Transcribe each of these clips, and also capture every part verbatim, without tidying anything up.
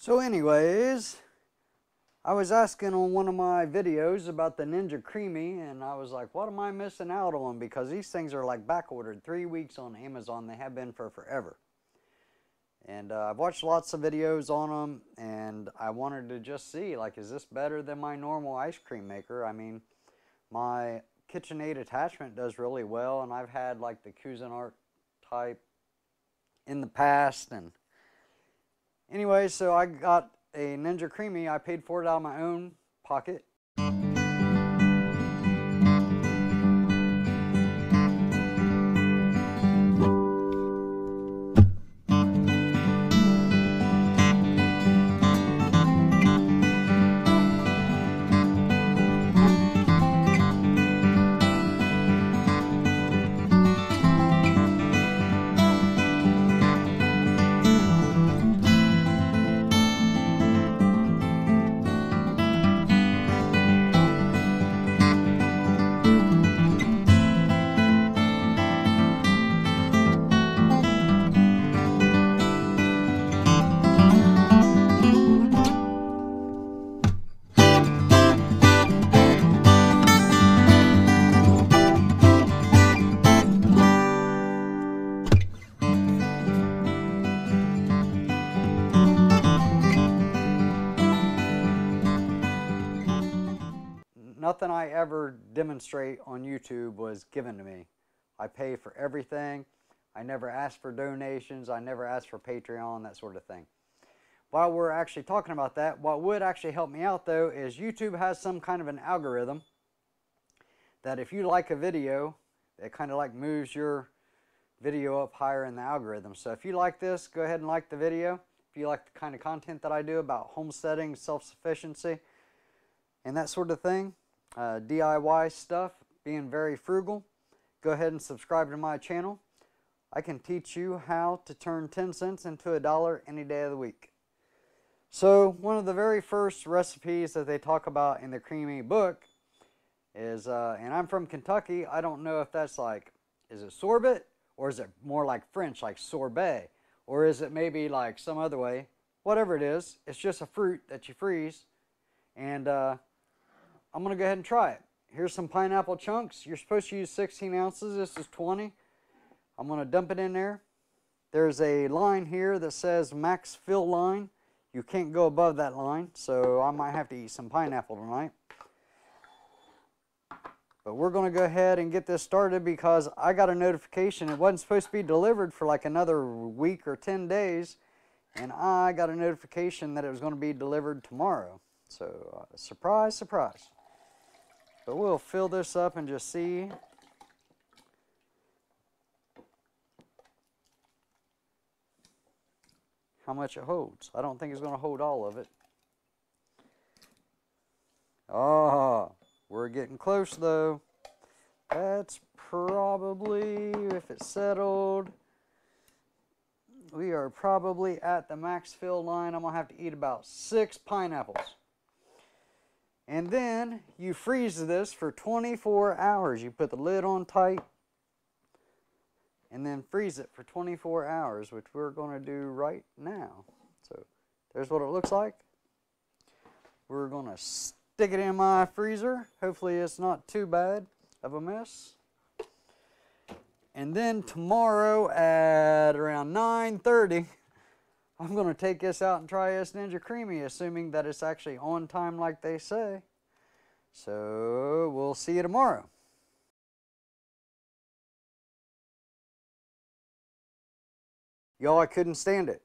So anyways, I was asking on one of my videos about the Ninja Creami, and I was like, what am I missing out on? Because these things are like back-ordered three weeks on Amazon. They have been for forever. And uh, I've watched lots of videos on them, and I wanted to just see, like, is this better than my normal ice cream maker? I mean, my KitchenAid attachment does really well, and I've had, like, the Cuisinart type in the past, and anyway, so I got a Ninja Creami. I paid for it out of my own pocket. Nothing I ever demonstrate on YouTube was given to me. I pay for everything. I never ask for donations. I never ask for Patreon, that sort of thing. While we're actually talking about that, what would actually help me out though is YouTube has some kind of an algorithm that if you like a video, it kind of like moves your video up higher in the algorithm. So if you like this, go ahead and like the video. If you like the kind of content that I do about homesteading, self-sufficiency, and that sort of thing, Uh, D I Y stuff, being very frugal, go ahead and subscribe to my channel. I can teach you how to turn ten cents into a dollar any day of the week. So one of the very first recipes that they talk about in the Creami book is, uh, and I'm from Kentucky, I don't know if that's like, is it sorbet, or is it more like French, like sorbet, or is it maybe like some other way? Whatever it is, it's just a fruit that you freeze, and uh, I'm going to go ahead and try it. Here's some pineapple chunks. You're supposed to use sixteen ounces. This is twenty. I'm going to dump it in there. There's a line here that says max fill line. You can't go above that line, so I might have to eat some pineapple tonight. But we're going to go ahead and get this started because I got a notification. It wasn't supposed to be delivered for like another week or ten days, and I got a notification that it was going to be delivered tomorrow. So, uh, surprise, surprise. But we'll fill this up and just see. How much it holds. I don't think it's going to hold all of it. Oh, we're getting close though. That's probably, if it's settled, we are probably at the max fill line. I'm going to have to eat about six pineapples. And then you freeze this for twenty-four hours. You put the lid on tight and then freeze it for twenty-four hours, which we're going to do right now. So there's what it looks like. We're going to stick it in my freezer. Hopefully it's not too bad of a mess. And then tomorrow at around nine thirty, I'm going to take this out and try this Ninja Creami, assuming that it's actually on time like they say. So, we'll see you tomorrow. Y'all, I couldn't stand it.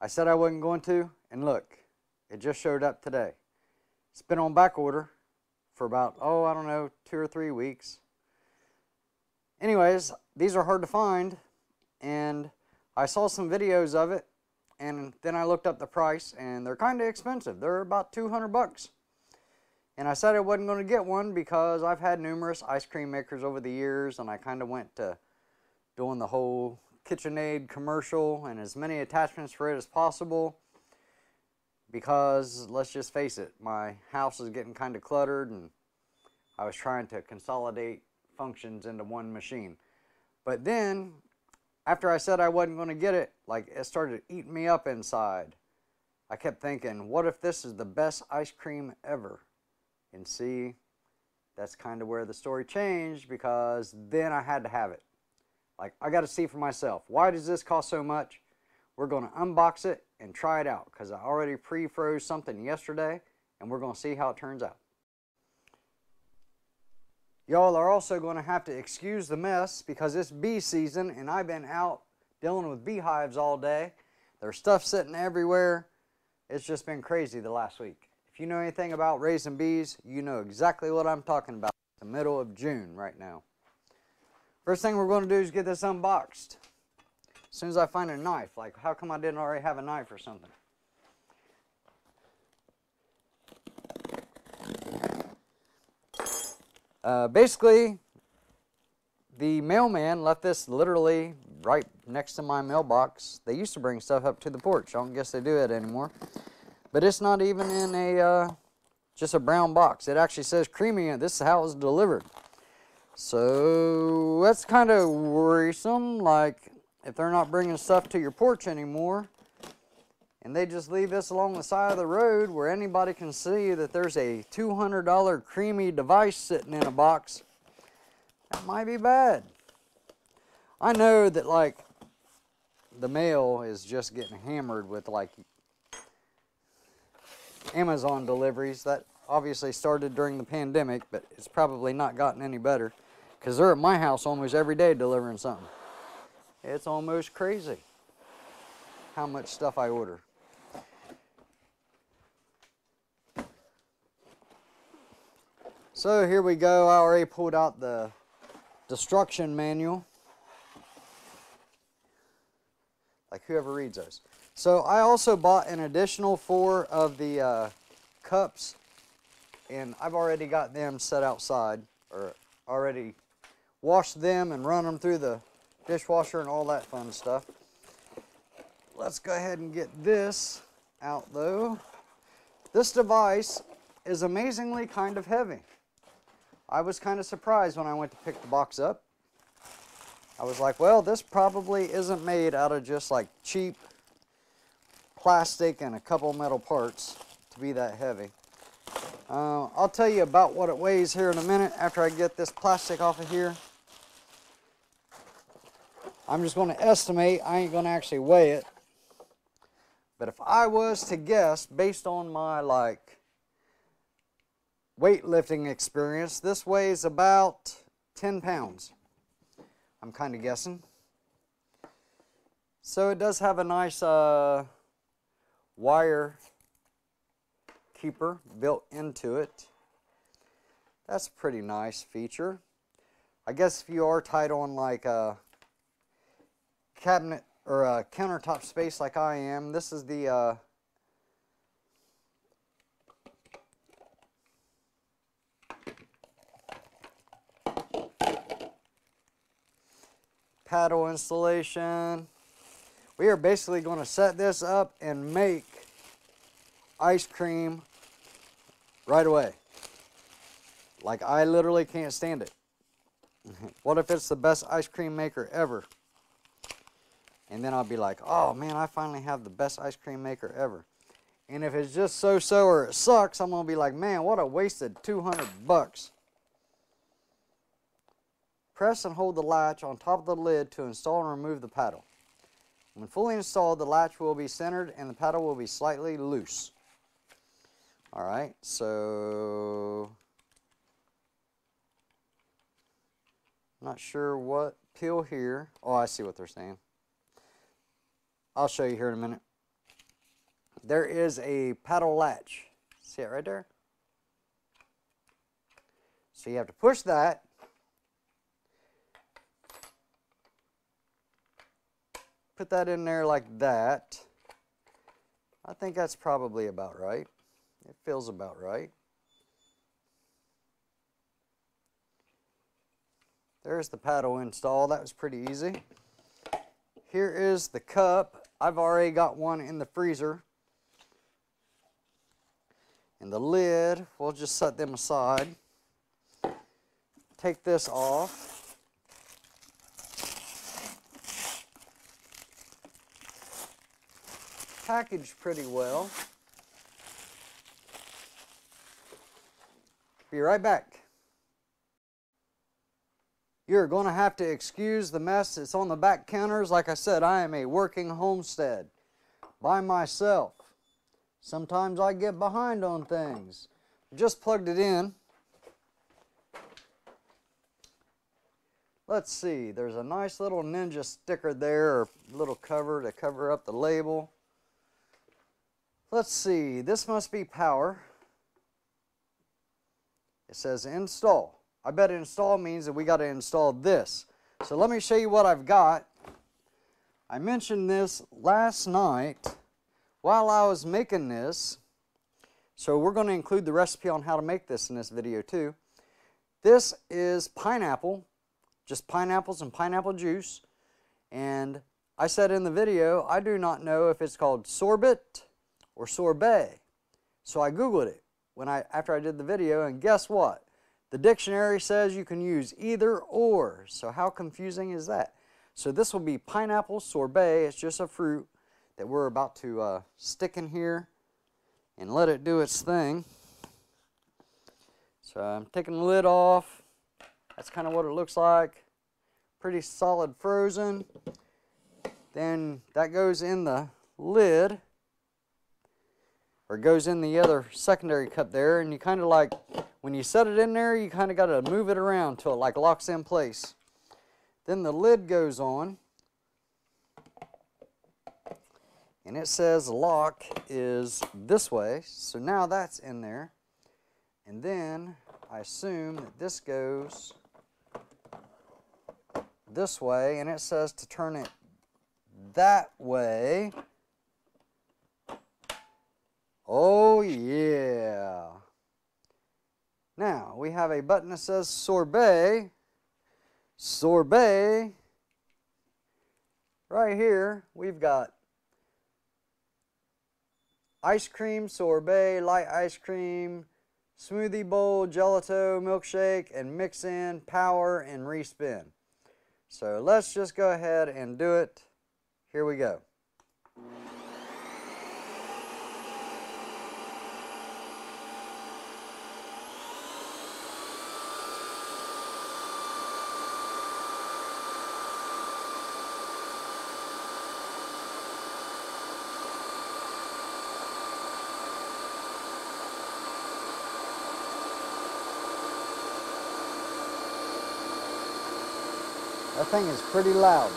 I said I wasn't going to, and look, it just showed up today. It's been on back order for about, oh, I don't know, two or three weeks. Anyways, these are hard to find, and I saw some videos of it, and then I looked up the price, and they're kind of expensive. They're about two hundred bucks. And I said I wasn't going to get one because I've had numerous ice cream makers over the years, and I kind of went to doing the whole KitchenAid commercial and as many attachments for it as possible because, let's just face it, my house is getting kind of cluttered, and I was trying to consolidate functions into one machine. But then, after I said I wasn't going to get it, like, it started eating me up inside. I kept thinking, what if this is the best ice cream ever? And see, that's kind of where the story changed, because then I had to have it. Like, I got to see for myself. Why does this cost so much? We're going to unbox it and try it out, because I already pre-froze something yesterday, and we're going to see how it turns out. Y'all are also going to have to excuse the mess, because it's bee season and I've been out dealing with beehives all day. There's stuff sitting everywhere. It's just been crazy the last week. If you know anything about raising bees, you know exactly what I'm talking about. It's the middle of June right now. First thing we're going to do is get this unboxed. As soon as I find a knife, like how come I didn't already have a knife or something? Uh, basically, the mailman left this literally right next to my mailbox. They used to bring stuff up to the porch. I don't guess they do it anymore. But it's not even in a, uh, just a brown box. It actually says Creami, and this is how it was delivered. So that's kind of worrisome. Like, if they're not bringing stuff to your porch anymore, and they just leave this along the side of the road where anybody can see that there's a two hundred dollar Creami device sitting in a box, that might be bad. I know that, like, the mail is just getting hammered with, like, Amazon deliveries. That obviously started during the pandemic, but it's probably not gotten any better, because they're at my house almost every day delivering something. It's almost crazy how much stuff I order. So here we go. I already pulled out the instruction manual. Like, whoever reads those. So I also bought an additional four of the uh, cups, and I've already got them set outside, or already washed them and run them through the dishwasher and all that fun stuff. Let's go ahead and get this out though. This device is amazingly kind of heavy. I was kind of surprised when I went to pick the box up. I was like, well, this probably isn't made out of just like cheap plastic and a couple metal parts to be that heavy. Uh, I'll tell you about what it weighs here in a minute after I get this plastic off of here. I'm just going to estimate. I ain't going to actually weigh it. But if I was to guess, based on my like weightlifting experience, this weighs about ten pounds. I'm kind of guessing. So it does have a nice uh, wire keeper built into it. That's a pretty nice feature. I guess if you are tight on like a cabinet or a countertop space like I am, this is the uh, paddle installation. We are basically going to set this up and make ice cream right away. Like, I literally can't stand it. What if it's the best ice cream maker ever? And then I'll be like, oh man, I finally have the best ice cream maker ever. And if it's just so-so or it sucks, I'm gonna be like, man, what a wasted two hundred bucks. Press and hold the latch on top of the lid to install and remove the paddle. When fully installed, the latch will be centered and the paddle will be slightly loose. All right, so not sure what peel here. Oh, I see what they're saying. I'll show you here in a minute. There is a paddle latch. See it right there? So you have to push that. Put that in there like that. I think that's probably about right. It feels about right. There's the paddle install. That was pretty easy. Here is the cup. I've already got one in the freezer. And the lid, we'll just set them aside. Take this off. packaged pretty well. Be right back. You're going to have to excuse the mess that's on the back counters. Like I said, I am a working homestead by myself. Sometimes I get behind on things. Just plugged it in. Let's see, there's a nice little Ninja sticker there, or little cover to cover up the label. Let's see, this must be power. It says install. I bet install means that we got to install this. So let me show you what I've got. I mentioned this last night while I was making this. So we're going to include the recipe on how to make this in this video too. This is pineapple. Just pineapples and pineapple juice. And I said in the video, I do not know if it's called sorbet or sorbet. So I Googled it when I after I did the video, and guess what? The dictionary says you can use either or. So how confusing is that? So this will be pineapple sorbet. It's just a fruit that we're about to uh, stick in here and let it do its thing. So I'm taking the lid off. That's kind of what it looks like. Pretty solid frozen. Then that goes in the lid, or goes in the other secondary cup there, and you kind of like, when you set it in there, you kind of got to move it around till it like locks in place. Then the lid goes on, and it says lock is this way, so now that's in there. And then I assume that this goes this way, and it says to turn it that way. Oh yeah. Now we have a button that says sorbet, sorbet. Right here we've got ice cream, sorbet, light ice cream, smoothie bowl, gelato, milkshake, and mix in, power, and respin. So let's just go ahead and do it. Here we go. That thing is pretty loud.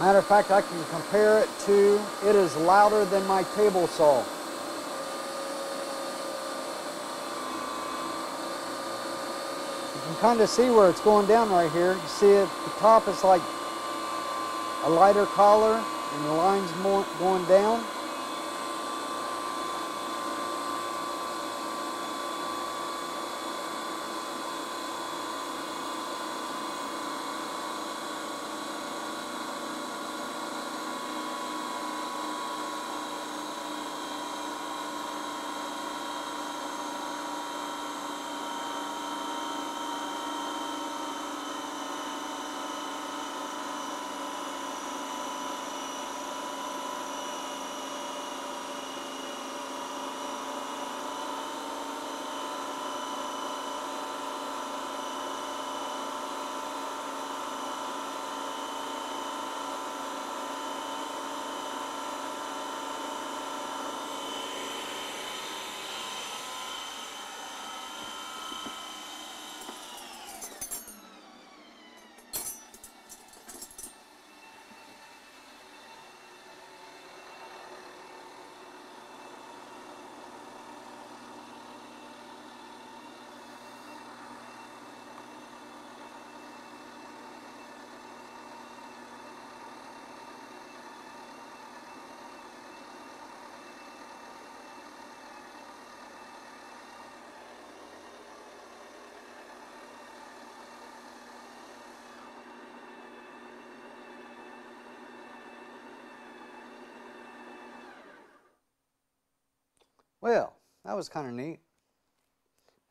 Matter of fact, I can compare it to, it is louder than my table saw. Kind of see where it's going down right here. You see it, the top is like a lighter color and the line's more going down. Well, that was kind of neat.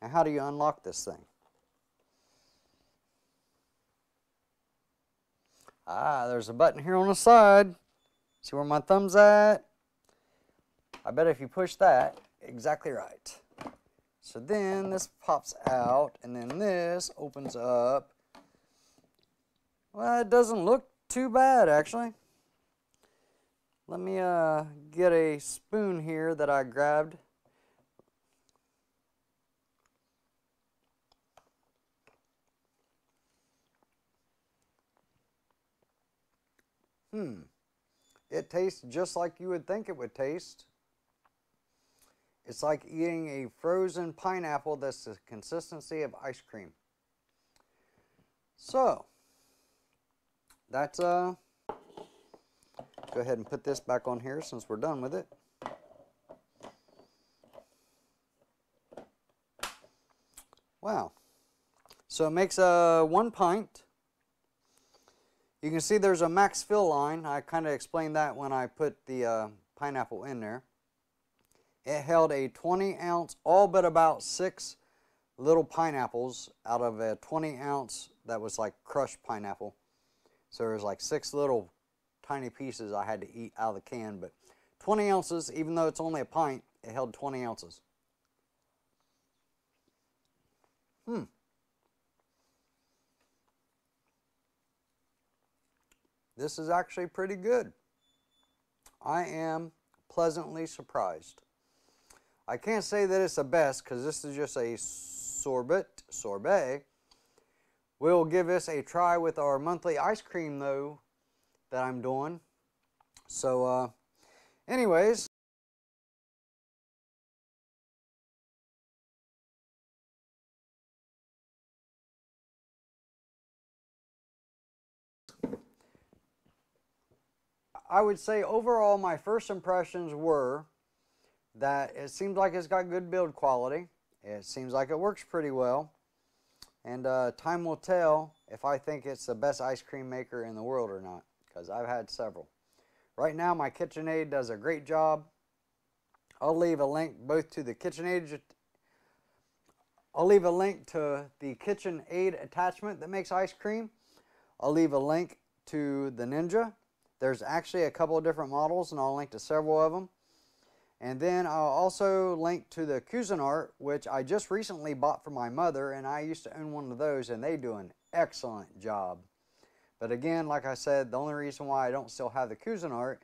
Now, how do you unlock this thing? Ah, there's a button here on the side. See where my thumb's at? I bet if you push that, exactly right. So then this pops out, and then this opens up. Well, it doesn't look too bad, actually. Let me uh, get a spoon here that I grabbed. Hmm. It tastes just like you would think it would taste. It's like eating a frozen pineapple that's the consistency of ice cream. So, that's, uh, go ahead and put this back on here since we're done with it. Wow. So it makes uh, one pint. You can see there's a max fill line. I kind of explained that when I put the uh, pineapple in there. It held a twenty ounce, all but about six little pineapples out of a twenty ounce that was like crushed pineapple. So there was like six little tiny pieces I had to eat out of the can, but twenty ounces, even though it's only a pint, it held twenty ounces. Hmm. This is actually pretty good. I am pleasantly surprised. I can't say that it's the best because this is just a sorbet, sorbet. We'll give this a try with our monthly ice cream though that I'm doing. So uh, anyways. I would say overall my first impressions were that it seems like it's got good build quality. It seems like it works pretty well. And uh, time will tell if I think it's the best ice cream maker in the world or not, because I've had several. Right now, my KitchenAid does a great job. I'll leave a link both to the KitchenAid. I'll leave a link to the KitchenAid attachment that makes ice cream. I'll leave a link to the Ninja. There's actually a couple of different models, and I'll link to several of them. And then I'll also link to the Cuisinart, which I just recently bought for my mother, and I used to own one of those, and they do an excellent job. But again, like I said, the only reason why I don't still have the Cuisinart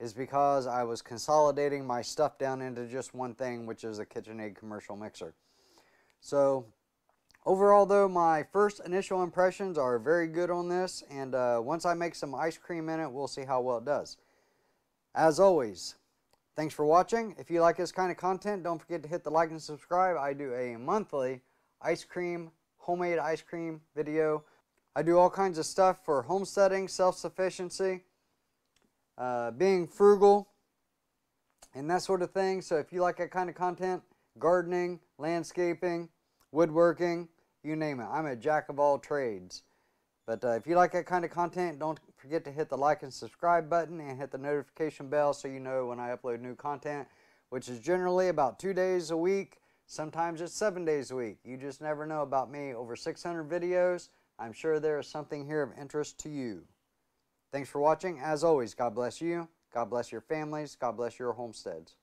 is because I was consolidating my stuff down into just one thing, which is a KitchenAid commercial mixer. So overall, though, my first initial impressions are very good on this, and uh, once I make some ice cream in it, we'll see how well it does. As always, thanks for watching. If you like this kind of content, don't forget to hit the like and subscribe. I do a monthly ice cream, homemade ice cream video. I do all kinds of stuff for homesteading, self-sufficiency, uh, being frugal, and that sort of thing. So if you like that kind of content, gardening, landscaping, woodworking, you name it. I'm a jack of all trades. But uh, if you like that kind of content, don't forget to hit the like and subscribe button and hit the notification bell so you know when I upload new content, which is generally about two days a week. Sometimes it's seven days a week. You just never know about me. Over six hundred videos. I'm sure there is something here of interest to you. Thanks for watching. As always, God bless you. God bless your families. God bless your homesteads.